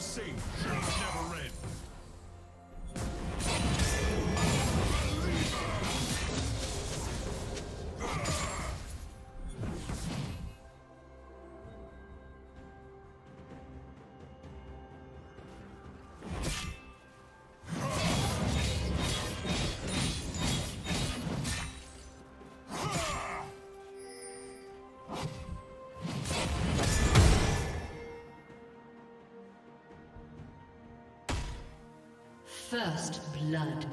sing, never end. First blood.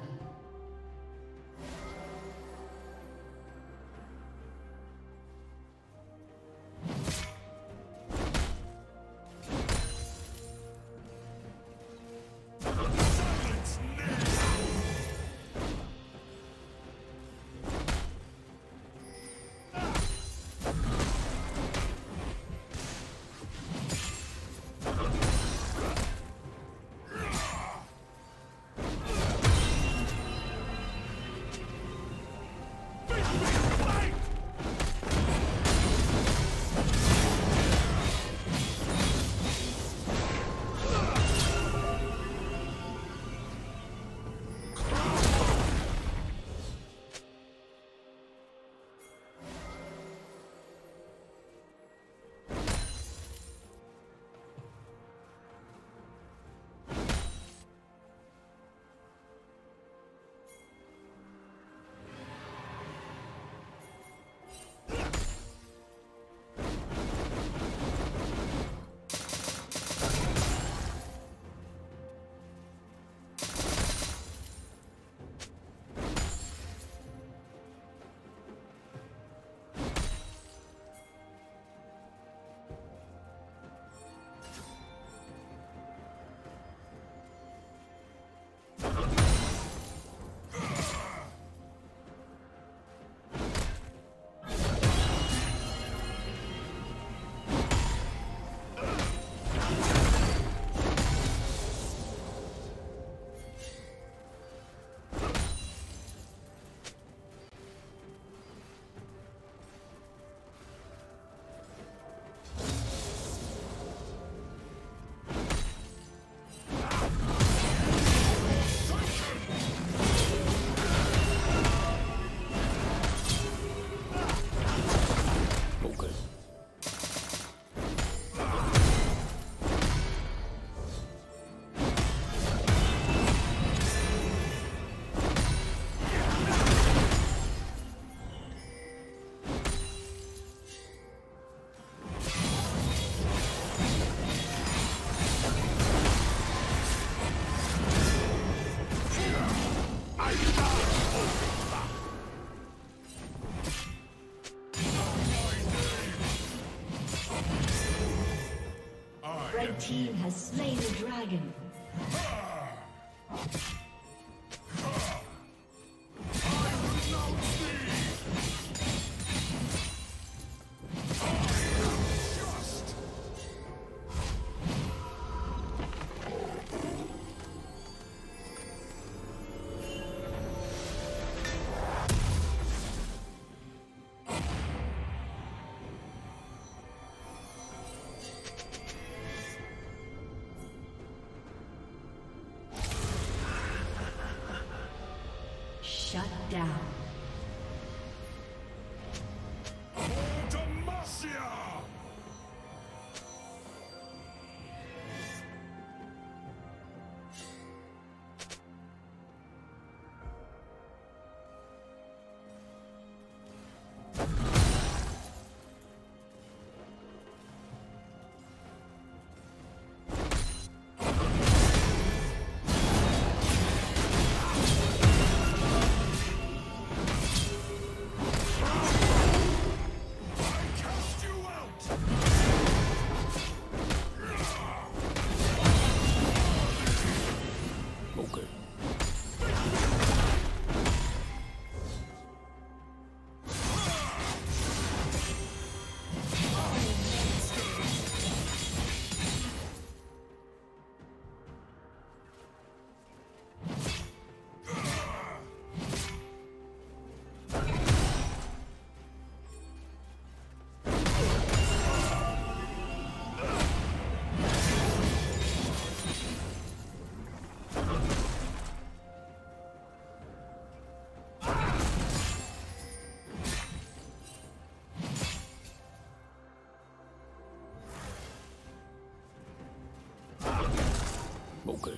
The team has slain the dragon. smoker.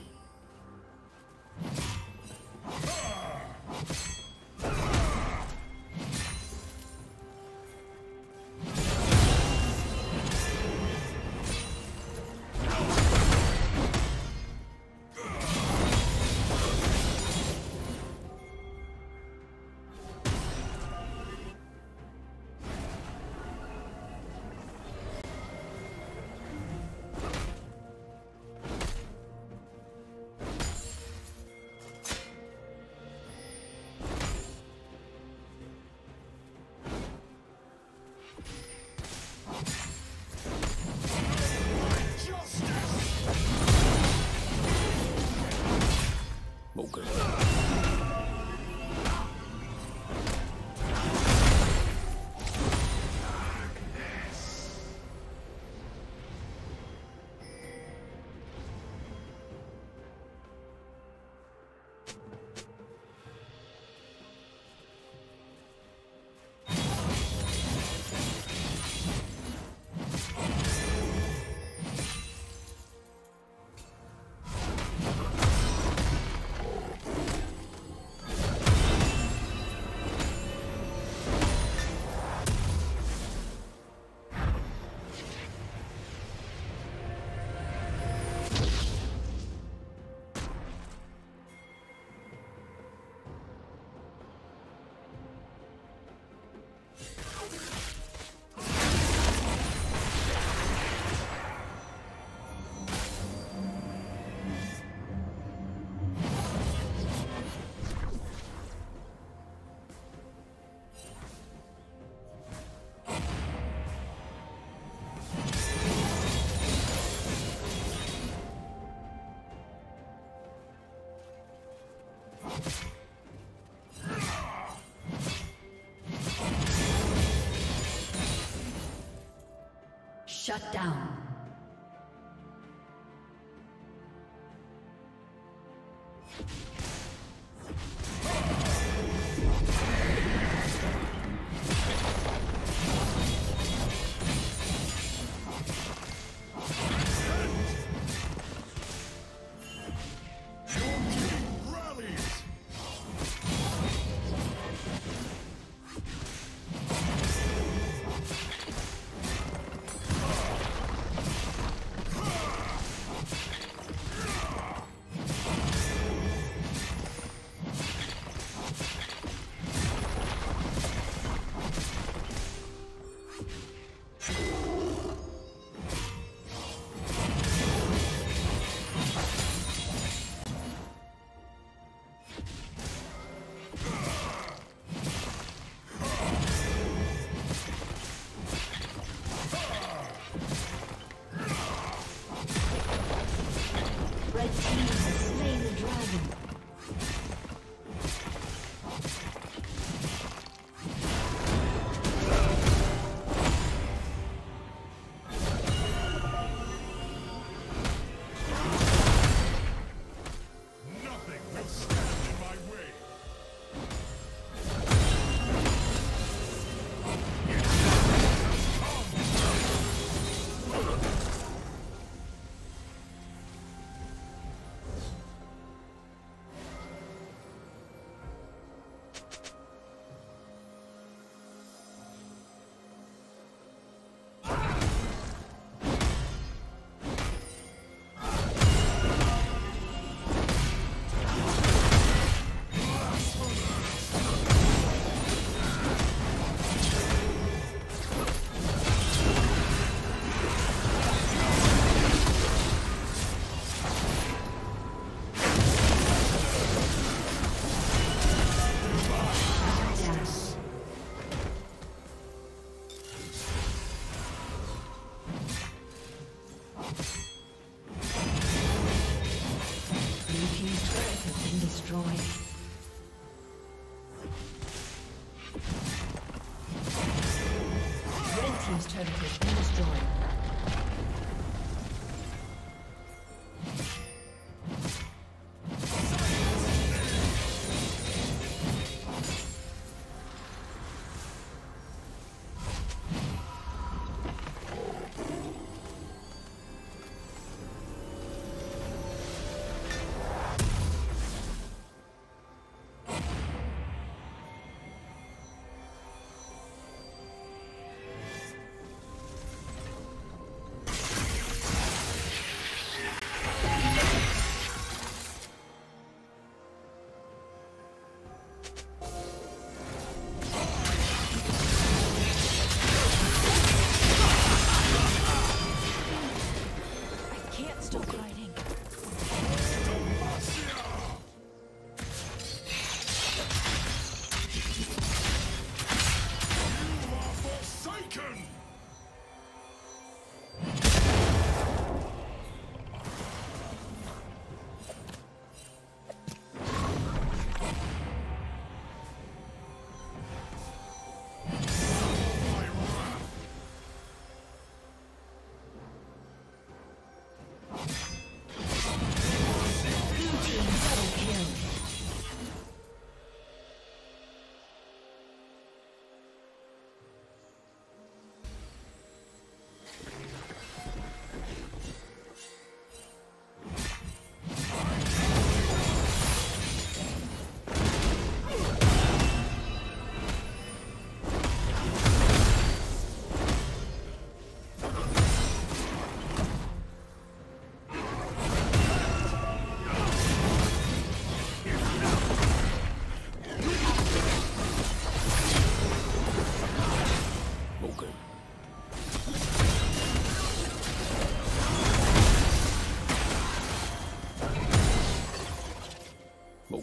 Shut down.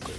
Shut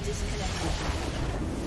is disconnected.